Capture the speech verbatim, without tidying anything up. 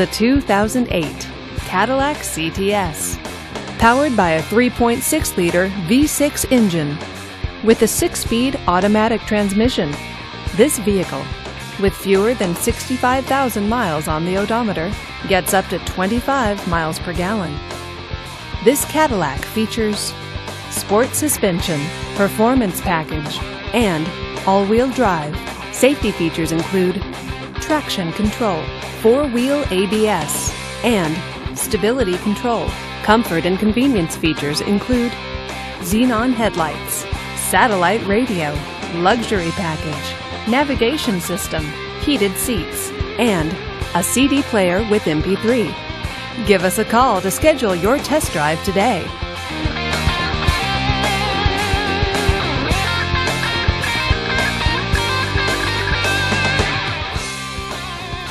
the two thousand eight Cadillac C T S. Powered by a three point six liter V six engine with a six-speed automatic transmission, this vehicle, with fewer than sixty-five thousand miles on the odometer, gets up to twenty-five miles per gallon. This Cadillac features sport suspension, performance package, and all-wheel drive. Safety features include traction control, four-wheel A B S, and stability control. Comfort and convenience features include xenon headlights, satellite radio, luxury package, navigation system, heated seats, and a C D player with M P three. Give us a call to schedule your test drive today.